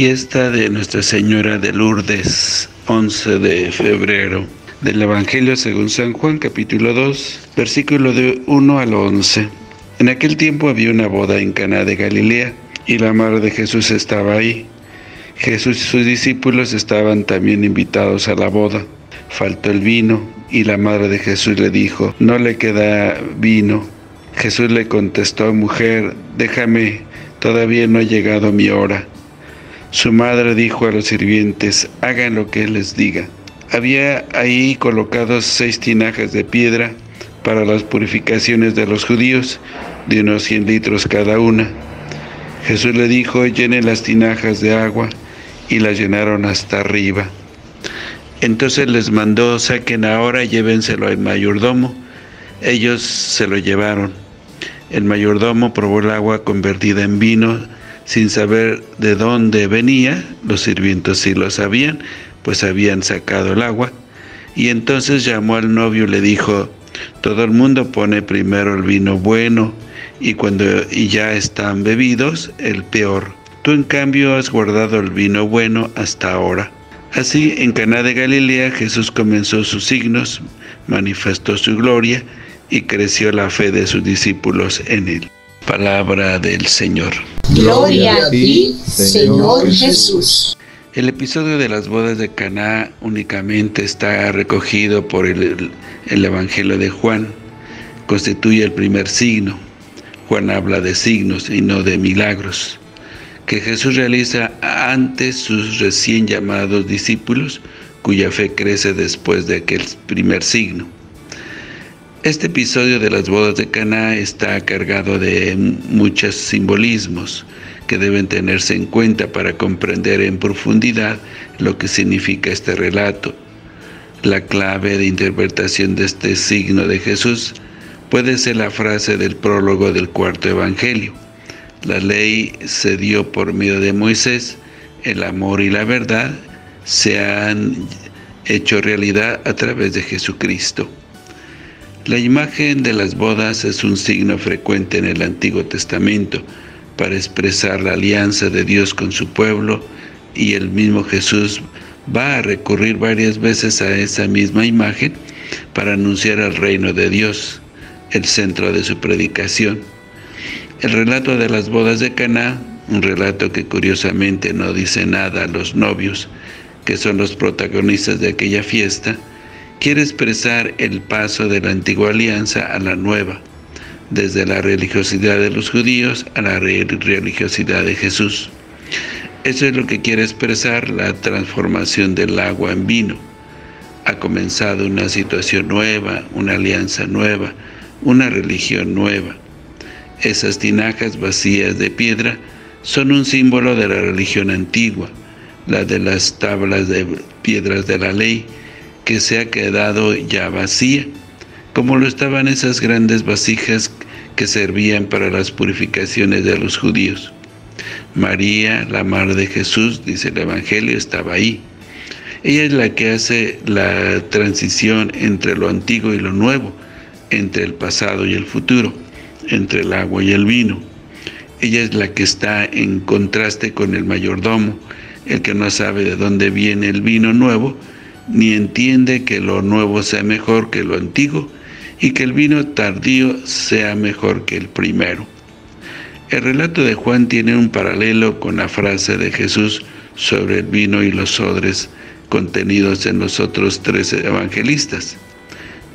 Fiesta de Nuestra Señora de Lourdes, 11 de febrero. Del Evangelio según San Juan, capítulo 2, versículo de 1 al 11. En aquel tiempo había una boda en Cana de Galilea, y la madre de Jesús estaba ahí. Jesús y sus discípulos estaban también invitados a la boda. Faltó el vino, y la madre de Jesús le dijo: «No le queda vino». Jesús le contestó: «Mujer, déjame, todavía no ha llegado mi hora». Su madre dijo a los sirvientes: «Hagan lo que él les diga». Había ahí colocados 6 tinajas de piedra para las purificaciones de los judíos, de unos 100 litros cada una. Jesús le dijo: «Llenen las tinajas de agua», y las llenaron hasta arriba. Entonces les mandó: «Saquen ahora y llévenselo al mayordomo». Ellos se lo llevaron. El mayordomo probó el agua convertida en vino, sin saber de dónde venía. Los sirvientes sí lo sabían, pues habían sacado el agua. Y entonces llamó al novio y le dijo: «Todo el mundo pone primero el vino bueno, y cuando ya están bebidos, el peor. Tú, en cambio, has guardado el vino bueno hasta ahora». Así, en Caná de Galilea, Jesús comenzó sus signos, manifestó su gloria, y creció la fe de sus discípulos en él. Palabra del Señor. Gloria a ti, Señor Jesús. El episodio de las bodas de Caná únicamente está recogido por el Evangelio de Juan. Constituye el primer signo. Juan habla de signos y no de milagros que Jesús realiza ante sus recién llamados discípulos, cuya fe crece después de aquel primer signo. Este episodio de las bodas de Caná está cargado de muchos simbolismos que deben tenerse en cuenta para comprender en profundidad lo que significa este relato. La clave de interpretación de este signo de Jesús puede ser la frase del prólogo del cuarto evangelio: «La ley se dio por medio de Moisés, el amor y la verdad se han hecho realidad a través de Jesucristo». La imagen de las bodas es un signo frecuente en el Antiguo Testamento para expresar la alianza de Dios con su pueblo, y el mismo Jesús va a recurrir varias veces a esa misma imagen para anunciar el reino de Dios, el centro de su predicación. El relato de las bodas de Caná, un relato que curiosamente no dice nada a los novios, que son los protagonistas de aquella fiesta, quiere expresar el paso de la antigua alianza a la nueva, desde la religiosidad de los judíos a la religiosidad de Jesús. Eso es lo que quiere expresar la transformación del agua en vino. Ha comenzado una situación nueva, una alianza nueva, una religión nueva. Esas tinajas vacías de piedra son un símbolo de la religión antigua, la de las tablas de piedras de la ley, que se ha quedado ya vacía, como lo estaban esas grandes vasijas que servían para las purificaciones de los judíos. María, la madre de Jesús, dice el Evangelio, estaba ahí. Ella es la que hace la transición entre lo antiguo y lo nuevo, entre el pasado y el futuro, entre el agua y el vino. Ella es la que está en contraste con el mayordomo, el que no sabe de dónde viene el vino nuevo, ni entiende que lo nuevo sea mejor que lo antiguo, y que el vino tardío sea mejor que el primero. El relato de Juan tiene un paralelo con la frase de Jesús sobre el vino y los odres contenidos en los otros 3 evangelistas.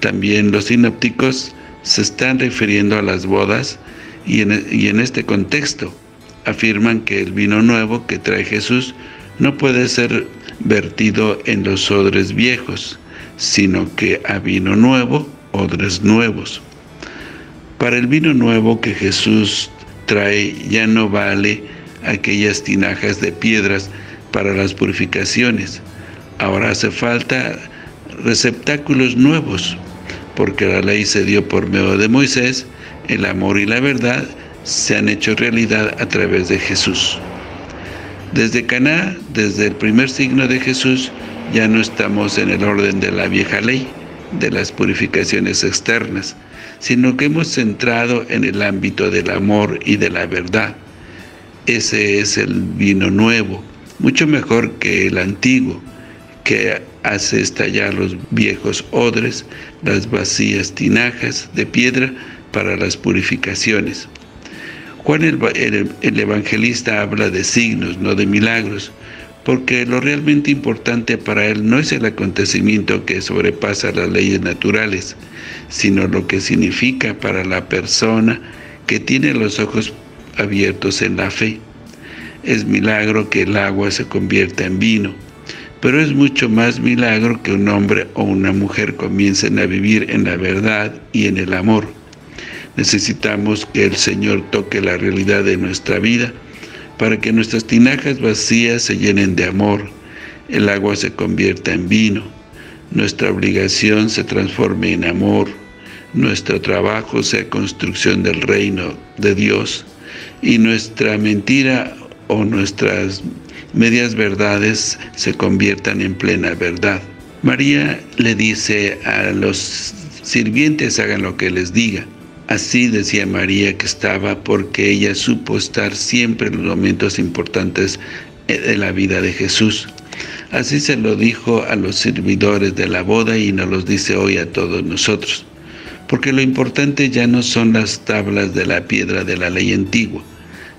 También los sinópticos se están refiriendo a las bodas, y en este contexto afirman que el vino nuevo que trae Jesús no puede ser vertido en los odres viejos, sino que a vino nuevo, odres nuevos. Para el vino nuevo que Jesús trae ya no vale aquellas tinajas de piedras para las purificaciones. Ahora hace falta receptáculos nuevos, porque la ley se dio por medio de Moisés, el amor y la verdad se han hecho realidad a través de Jesús. Desde Caná, desde el primer signo de Jesús, ya no estamos en el orden de la vieja ley, de las purificaciones externas, sino que hemos centrado en el ámbito del amor y de la verdad. Ese es el vino nuevo, mucho mejor que el antiguo, que hace estallar los viejos odres, las vacías tinajas de piedra para las purificaciones. Juan el evangelista habla de signos, no de milagros, porque lo realmente importante para él no es el acontecimiento que sobrepasa las leyes naturales, sino lo que significa para la persona que tiene los ojos abiertos en la fe. Es milagro que el agua se convierta en vino, pero es mucho más milagro que un hombre o una mujer comiencen a vivir en la verdad y en el amor. Necesitamos que el Señor toque la realidad de nuestra vida, para que nuestras tinajas vacías se llenen de amor, el agua se convierta en vino, nuestra obligación se transforme en amor, nuestro trabajo sea construcción del reino de Dios, y nuestra mentira o nuestras medias verdades se conviertan en plena verdad. María le dice a los sirvientes: hagan lo que les diga. Así decía María que estaba, porque ella supo estar siempre en los momentos importantes de la vida de Jesús. Así se lo dijo a los servidores de la boda y nos los dice hoy a todos nosotros. Porque lo importante ya no son las tablas de la piedra de la ley antigua.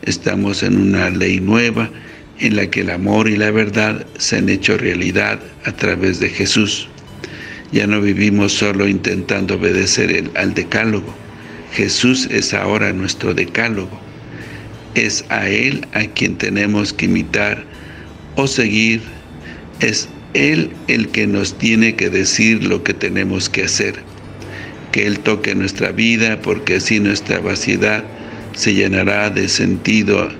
Estamos en una ley nueva en la que el amor y la verdad se han hecho realidad a través de Jesús. Ya no vivimos solo intentando obedecer al decálogo. Jesús es ahora nuestro decálogo. Es a Él a quien tenemos que imitar o seguir. Es Él el que nos tiene que decir lo que tenemos que hacer. Que Él toque nuestra vida, porque así nuestra vaciedad se llenará de sentido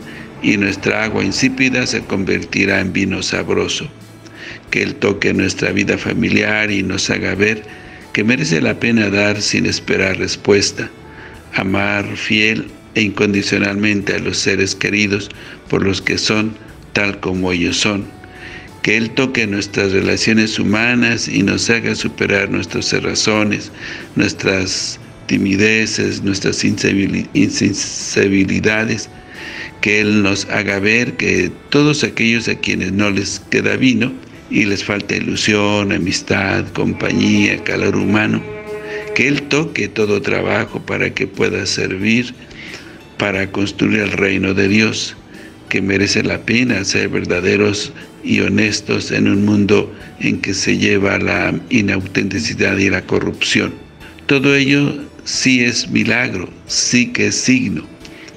y nuestra agua insípida se convertirá en vino sabroso. Que Él toque nuestra vida familiar y nos haga ver que merece la pena dar sin esperar respuesta. Amar fiel e incondicionalmente a los seres queridos por los que son, tal como ellos son. Que Él toque nuestras relaciones humanas y nos haga superar nuestras cerrazones, nuestras timideces, nuestras insensibilidades. Que Él nos haga ver que todos aquellos a quienes no les queda vino y les falta ilusión, amistad, compañía, calor humano, que Él toque todo trabajo para que pueda servir para construir el reino de Dios, que merece la pena ser verdaderos y honestos en un mundo en que se lleva la inautenticidad y la corrupción. Todo ello sí es milagro, sí que es signo.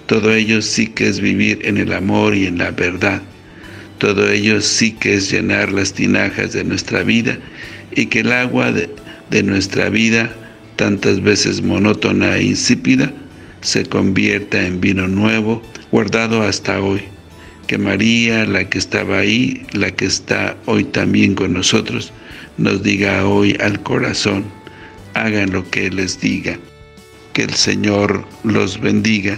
Todo ello sí que es vivir en el amor y en la verdad. Todo ello sí que es llenar las tinajas de nuestra vida y que el agua de nuestra vida, tantas veces monótona e insípida, se convierta en vino nuevo, guardado hasta hoy. Que María, la que estaba ahí, la que está hoy también con nosotros, nos diga hoy al corazón: hagan lo que les diga. Que el Señor los bendiga.